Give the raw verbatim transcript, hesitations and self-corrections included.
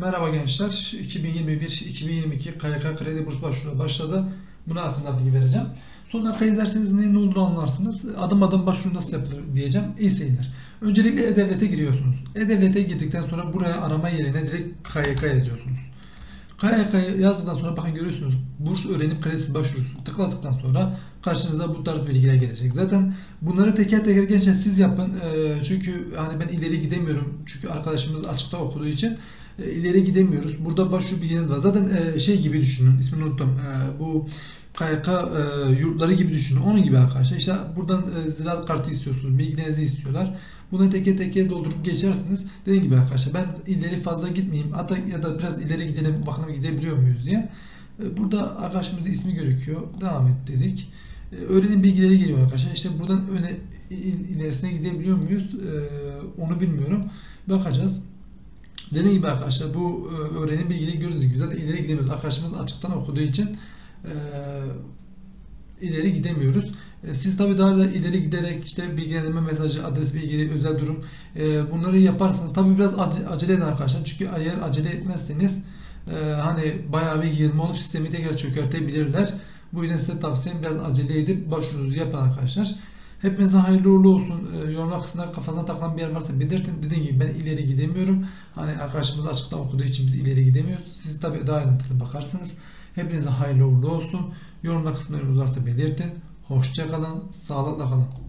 Merhaba gençler, iki bin yirmi bir iki bin yirmi iki K Y K kredi burs başvuru başladı. Buna hakkında bilgi vereceğim. Sonra dakika izlerseniz neyin olduğunu anlarsınız. Adım adım başvuru nasıl yapılır diyeceğim. İyi seyirler. Öncelikle E-Devlet'e giriyorsunuz. E-Devlet'e girdikten sonra buraya arama yerine direkt K Y K yazıyorsunuz. K Y K yazdıktan sonra bakın görüyorsunuz. Burs öğrenip kredisi başvurusu tıkladıktan sonra karşınıza bu tarz bilgiler gelecek. Zaten bunları teker teker gençler siz yapın. Çünkü hani ben ileri gidemiyorum. Çünkü arkadaşımız açıkta okuduğu için ileri gidemiyoruz. Burada başvuru bilginiz var. Zaten şey gibi düşünün. İsmini unuttum. Bu K Y K yurtları gibi düşünün. Onun gibi arkadaşlar. İşte buradan ziraat kartı istiyorsunuz. Bilgilerinizi istiyorlar. Bunu teke teke doldurup geçersiniz. Dediğim gibi arkadaşlar ben ileri fazla gitmeyeyim. Hatta ya da biraz ileri gidelim bakalım gidebiliyor muyuz diye. Burada arkadaşımızın ismi gözüküyor. Devam et dedik. Öğrenim bilgileri geliyor arkadaşlar. İşte buradan öne ilerisine gidebiliyor muyuz? Onu bilmiyorum. Bakacağız. Dediğim gibi arkadaşlar bu öğrenim bilgileri gördüğünüz gibi zaten ileri gidemiyoruz. Arkadaşımız açıktan okuduğu için ileri gidemiyoruz. Siz tabi daha da ileri giderek işte bilgilendirme mesajı, adres bilgileri, özel durum bunları yaparsanız tabi biraz acele edin arkadaşlar. Çünkü eğer acele etmezseniz hani bayağı bir yığılma olup sistemi tekrar çökertebilirler. Bu yüzden size tavsiyem biraz acele edip başvurunuzu yapın arkadaşlar. Hepinize hayırlı uğurlu olsun. Yorumlar kısmına kafanıza takılan bir yer varsa belirtin. Dediğim gibi ben ileri gidemiyorum. Hani arkadaşımız açıktan okuduğu için biz ileri gidemiyoruz. Siz tabi daha ayrıntılı bakarsınız. Hepinize hayırlı uğurlu olsun. Yorumlar kısmına varsa belirtin. Hoşça kalın, sağlıkla kalın.